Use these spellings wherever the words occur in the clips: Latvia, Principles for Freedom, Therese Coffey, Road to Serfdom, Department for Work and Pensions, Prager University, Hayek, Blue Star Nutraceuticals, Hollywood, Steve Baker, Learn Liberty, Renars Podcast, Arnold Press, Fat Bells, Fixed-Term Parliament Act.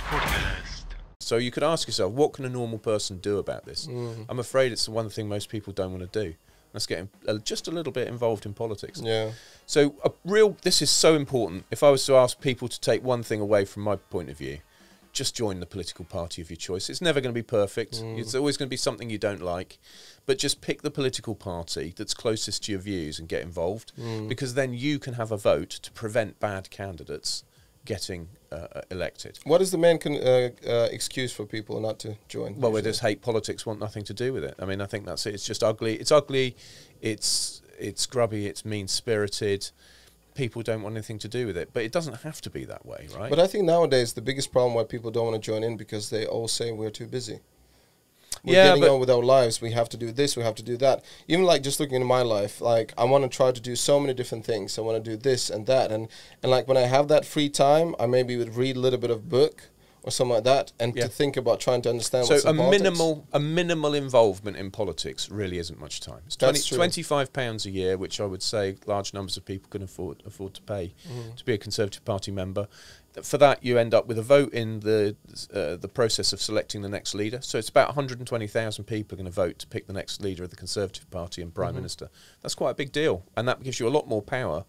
Renars Podcast. So you could ask yourself, what can a normal person do about this? Mm. I'm afraid it's the one thing most people don't want to do. Let's get just a little bit involved in politics. Yeah. So this is so important. If I was to ask people to take one thing away from my point of view, just join the political party of your choice. It's never going to be perfect. Mm. It's always going to be something you don't like. But just pick the political party that's closest to your views and get involved, because then you can have a vote to prevent bad candidates getting elected. What is the main excuse for people not to join? Well, usually? They just hate politics, want nothing to do with it. I mean, I think that's it. It's just ugly. It's ugly. It's grubby. It's mean-spirited. People don't want anything to do with it. But it doesn't have to be that way, right? But I think nowadays the biggest problem why people don't want to join in because they all say we're too busy. We're getting on with our lives. We have to do this. We have to do that. Even like just looking at my life, like I want to try to do so many different things. I want to do this and that. And like when I have that free time, I maybe would read a little bit of book or something like that, and to think about trying to understand what's in politics. A minimal involvement in politics really isn't much time. It's £25 a year, which I would say large numbers of people can afford to pay to be a Conservative Party member. For that, you end up with a vote in the process of selecting the next leader. So it's about 120,000 people are going to vote to pick the next leader of the Conservative Party and Prime Minister. That's quite a big deal, and that gives you a lot more power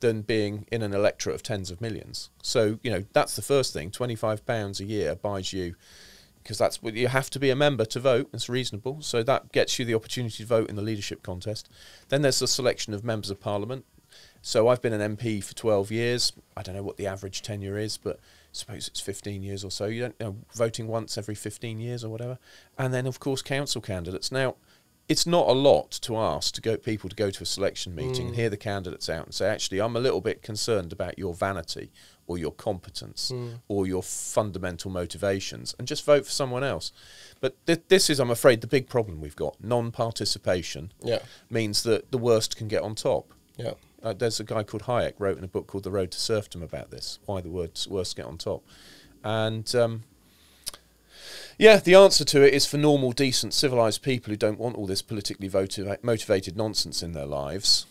than being in an electorate of tens of millions. So, you know, that's the first thing. £25 a year buys you, because that's what you have to be a member to vote. It's reasonable. So that gets you the opportunity to vote in the leadership contest. Then there's the selection of members of Parliament. So I've been an MP for 12 years. I don't know what the average tenure is, but suppose it's 15 years or so. You don't voting once every 15 years or whatever. And then, of course, council candidates. Now, it's not a lot to ask people to go to a selection meeting and hear the candidates out and say, actually, I'm a little bit concerned about your vanity or your competence or your fundamental motivations, and just vote for someone else. But this is, I'm afraid, the big problem we've got. Non-participation means that the worst can get on top. Yeah. There's a guy called Hayek wrote in a book called The Road to Serfdom about this, why the worst get on top. And yeah, the answer to it is for normal, decent, civilised people who don't want all this politically motivated nonsense in their lives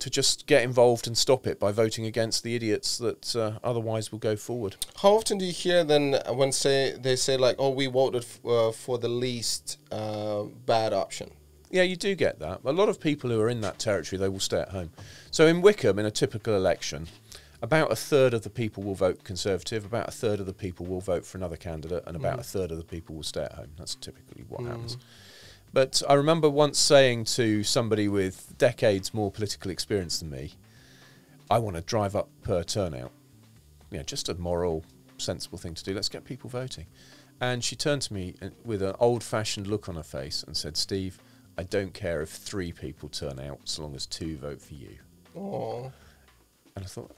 to just get involved and stop it by voting against the idiots that otherwise will go forward. How often do you hear then when they say like, oh, we voted for the least bad option? Yeah, you do get that. A lot of people who are in that territory, they will stay at home. So in Wickham, in a typical election, about a third of the people will vote Conservative, about a third of the people will vote for another candidate, and about a third of the people will stay at home. That's typically what happens. But I remember once saying to somebody with decades more political experience than me, I want to drive up per turnout. You know, just a moral, sensible thing to do. Let's get people voting. And she turned to me with an old-fashioned look on her face and said, Steve, I don't care if 3 people turn out, so long as 2 vote for you. Aww. And I thought,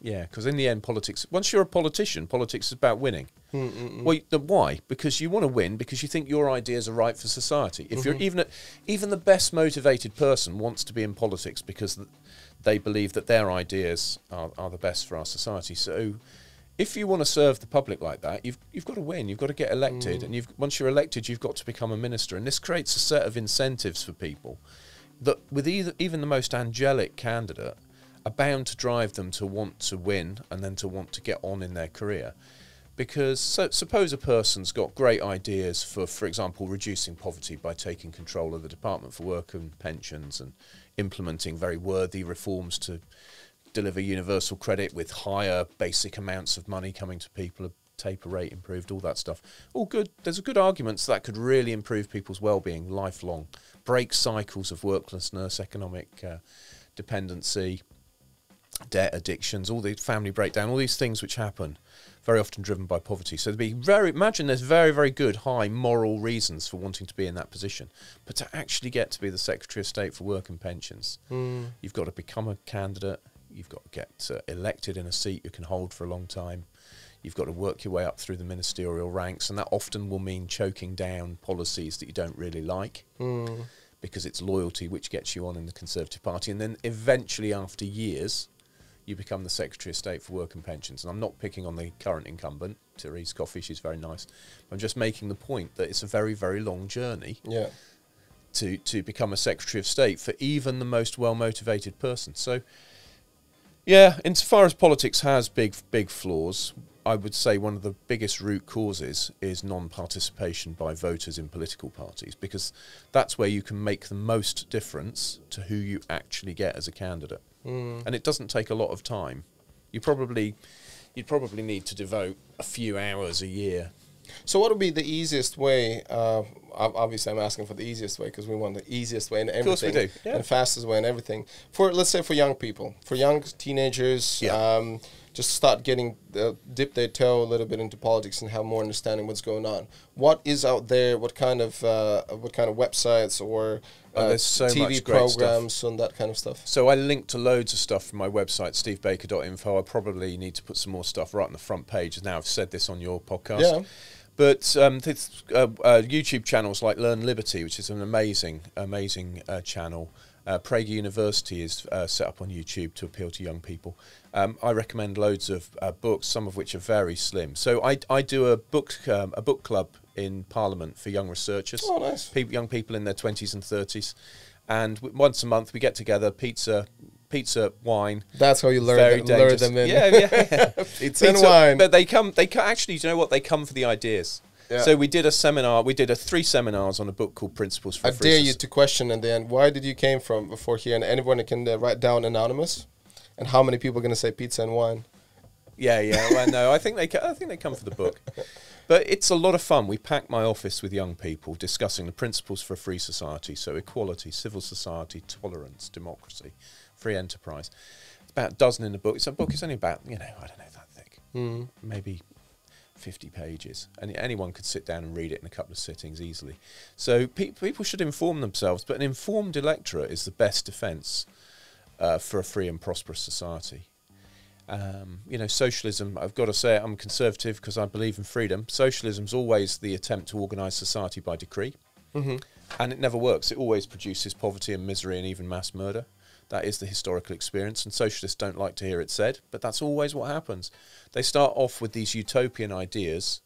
yeah, because in the end, politics, once you're a politician, politics is about winning. Well, why? Because you want to win, because you think your ideas are right for society. If you're even the best motivated person wants to be in politics because they believe that their ideas are the best for our society. So if you want to serve the public like that, you've got to win. You've got to get elected, and once you're elected, you've got to become a minister. And this creates a set of incentives for people that, with even the most angelic candidate, are bound to drive them to want to win and then to want to get on in their career. Because suppose a person's got great ideas for example, reducing poverty by taking control of the Department for Work and Pensions and implementing very worthy reforms to deliver universal credit with higher basic amounts of money coming to people, a taper rate improved, all that stuff. All good. There's a good argument that could really improve people's well-being lifelong, break cycles of worklessness, economic dependency, debt addictions, all the family breakdown, all these things which happen, very often driven by poverty. So imagine there's very, very good, high moral reasons for wanting to be in that position. But to actually get to be the Secretary of State for Work and Pensions, you've got to become a candidate. You've got to get elected in a seat you can hold for a long time. You've got to work your way up through the ministerial ranks, and that often will mean choking down policies that you don't really like because it's loyalty which gets you on in the Conservative Party. And then eventually, after years, you become the Secretary of State for Work and Pensions. And I'm not picking on the current incumbent, Therese Coffey. She's very nice. I'm just making the point that it's a very, very long journey. Yeah. To become a Secretary of State for even the most well-motivated person. So Yeah, insofar as politics has big flaws, I would say one of the biggest root causes is non-participation by voters in political parties, because that's where you can make the most difference to who you actually get as a candidate. Mm. And it doesn't take a lot of time. You'd probably need to devote a few hours a year. So what would be the easiest way? Obviously, I'm asking for the easiest way because we want the easiest way in everything. Of course we do. Yeah. And fastest way in everything. For, let's say, for young people, for young teenagers, yeah. Just start getting, dip their toe a little bit into politics and have more understanding what's going on. What is out there? What kind of websites or TV programs and that kind of stuff? So I link to loads of stuff from my website, stevebaker.info. I probably need to put some more stuff right on the front page. Now I've said this on your podcast. Yeah. But YouTube channels like Learn Liberty, which is an amazing channel. Prager University is set up on YouTube to appeal to young people. I recommend loads of books, some of which are very slim. So I do a book club in Parliament for young researchers. Oh, nice. Young people in their 20s and 30s. And once a month we get together, pizza, wine. That's how you lure them in. Yeah, yeah. Pizza and wine. But they come actually, do you know what? They come for the ideas. Yeah. So we did a seminar. We did three seminars on a book called Principles for Freedom. I dare you to question at the end. Why did you came from before here? And anyone can write down anonymous. And how many people are going to say pizza and wine? Yeah, yeah. Well, no, I think they come for the book. But it's a lot of fun. We pack my office with young people discussing the principles for a free society. So equality, civil society, tolerance, democracy, free enterprise. It's about a dozen in the book. It's a book. It's only about, you know, I don't know, that thick. Mm. Maybe 50 pages, and anyone could sit down and read it in a couple of sittings easily. So people should inform themselves, but an informed electorate is the best defense for a free and prosperous society. You know, socialism, I've got to say it, I'm conservative because I believe in freedom. Socialism's always the attempt to organize society by decree, mm-hmm. and it never works. It always produces poverty and misery and even mass murder. That is the historical experience, and socialists don't like to hear it said, but that's always what happens. They start off with these utopian ideas,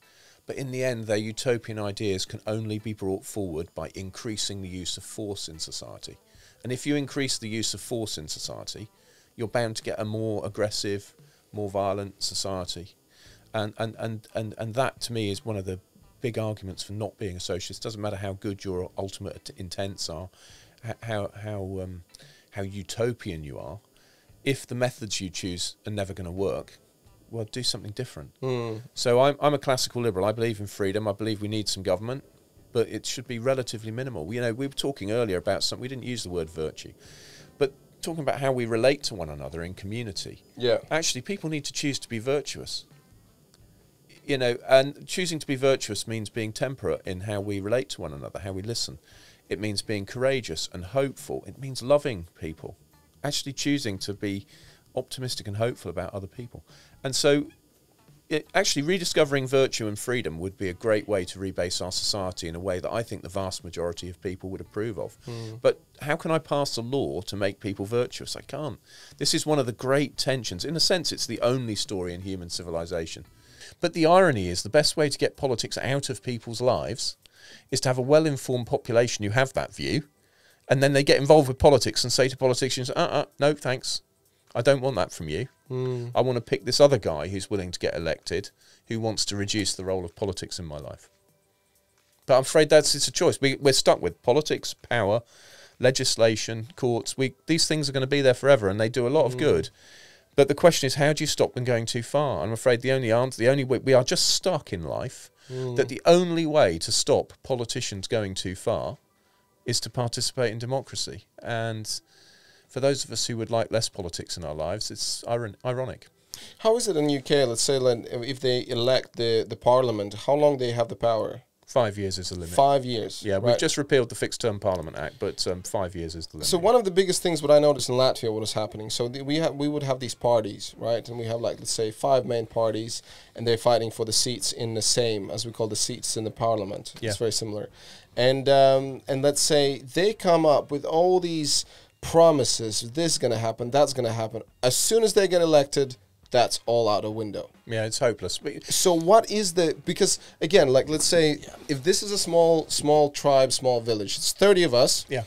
but in the end, their utopian ideas can only be brought forward by increasing the use of force in society. And if you increase the use of force in society, you're bound to get a more aggressive, more violent society. And that, to me, is one of the big arguments for not being a socialist. It doesn't matter how good your ultimate intents are, how utopian you are, if the methods you choose are never going to work, well, do something different. Mm. So I'm a classical liberal. I believe in freedom. I believe we need some government, but it should be relatively minimal. You know, we were talking earlier about something, we didn't use the word virtue, but talking about how we relate to one another in community. Yeah. Actually, people need to choose to be virtuous. You know, and choosing to be virtuous means being temperate in how we relate to one another, how we listen. It means being courageous and hopeful. It means loving people, actually choosing to be optimistic and hopeful about other people. And so actually rediscovering virtue and freedom would be a great way to rebase our society in a way that I think the vast majority of people would approve of. Mm. But how can I pass a law to make people virtuous? I can't. This is one of the great tensions. In a sense, it's the only story in human civilization. But the irony is the best way to get politics out of people's lives is to have a well-informed population who have that view, and then they get involved with politics and say to politicians, no, thanks, I don't want that from you. Mm. I want to pick this other guy who's willing to get elected, who wants to reduce the role of politics in my life. But I'm afraid it's a choice. We're stuck with politics, power, legislation, courts. These things are going to be there forever, and they do a lot of good. But the question is, how do you stop them going too far? I'm afraid the only answer, the only way, we are just stuck in life, that the only way to stop politicians going too far is to participate in democracy. And for those of us who would like less politics in our lives, it's ironic. How is it in the UK, let's say, if they elect the parliament, how long do they have the power? 5 years is the limit. 5 years. Yeah, right. We've just repealed the Fixed-Term Parliament Act, but 5 years is the limit. So one of the biggest things what I noticed in Latvia, what was happening, so we would have these parties, right? And we have, like, let's say, five main parties, and they're fighting for the seats in the same, as we call the seats in the parliament. Yeah. It's very similar. And let's say they come up with all these promises, this is going to happen, that's going to happen. As soon as they get elected, that's all out the window. Yeah, it's hopeless. So what is the... Because, again, like, let's say, if this is a small village, it's 30 of us, yeah.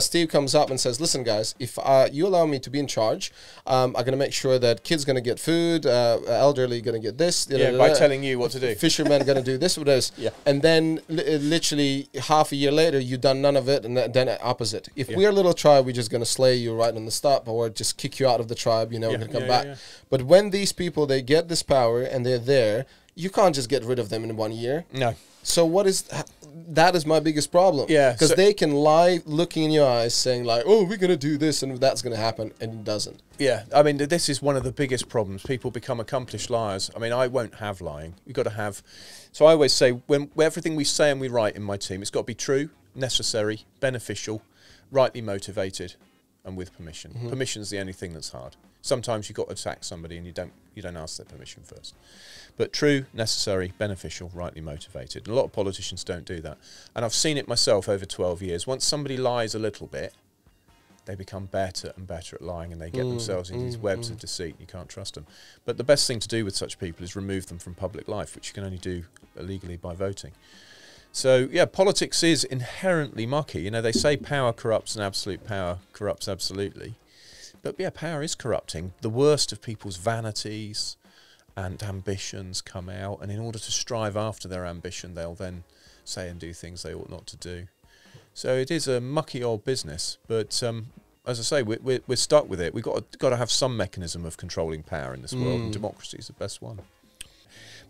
Steve comes up and says, listen, guys, if you allow me to be in charge, I'm going to make sure that kids going to get food, elderly going to get this. By telling you what to do. Fishermen going to do this with us. Yeah. And then literally half a year later, you've done none of it, and then opposite. If we're a little tribe, we're just going to slay you right on the stop or just kick you out of the tribe, you know, and come back. Yeah, yeah. But when these people, they get this power and they're there, you can't just get rid of them in 1 year. No. So what is that is my biggest problem. Yeah. Because they can lie looking in your eyes saying like, oh, we're going to do this and that's going to happen, and it doesn't. Yeah. I mean, this is one of the biggest problems. People become accomplished liars. I mean, I won't have lying. You've got to have. So I always say when everything we say and we write in my team, it's got to be true, necessary, beneficial, rightly motivated, and with permission. Mm-hmm. Permission's the only thing that's hard. Sometimes you've got to attack somebody and you don't ask their permission first. But true, necessary, beneficial, rightly motivated. And a lot of politicians don't do that. And I've seen it myself over 12 years. Once somebody lies a little bit, they become better and better at lying, and they get themselves into these webs of deceit. You can't trust them. But the best thing to do with such people is remove them from public life, which you can only do illegally by voting. So, yeah, politics is inherently mucky. You know, they say power corrupts and absolute power corrupts absolutely. But, yeah, power is corrupting. The worst of people's vanities and ambitions come out, and in order to strive after their ambition, they'll then say and do things they ought not to do. So it is a mucky old business, but as I say, we're stuck with it. We've got to have some mechanism of controlling power in this world, and democracy is the best one.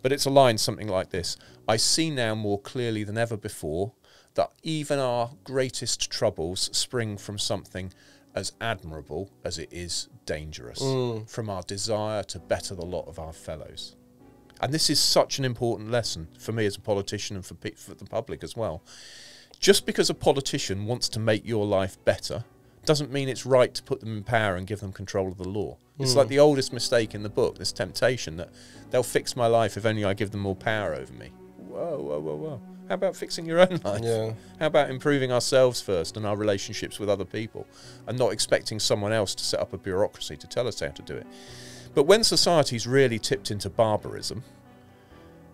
But it's a line something like this: I see now more clearly than ever before that even our greatest troubles spring from something as admirable as it is dangerous, from our desire to better the lot of our fellows. And this is such an important lesson for me as a politician and for the public as well. Just because a politician wants to make your life better doesn't mean it's right to put them in power and give them control of the law. It's like the oldest mistake in the book, this temptation that they'll fix my life if only I give them more power over me. Whoa, whoa, whoa, whoa. How about fixing your own life? Yeah. How about improving ourselves first and our relationships with other people, and not expecting someone else to set up a bureaucracy to tell us how to do it? But when society's really tipped into barbarism,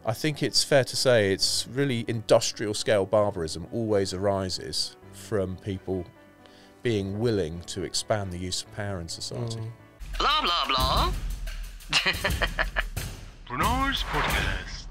I think it's fair to say it's really industrial-scale barbarism always arises from people being willing to expand the use of power in society. Blah, blah, blah. Renars Podcast.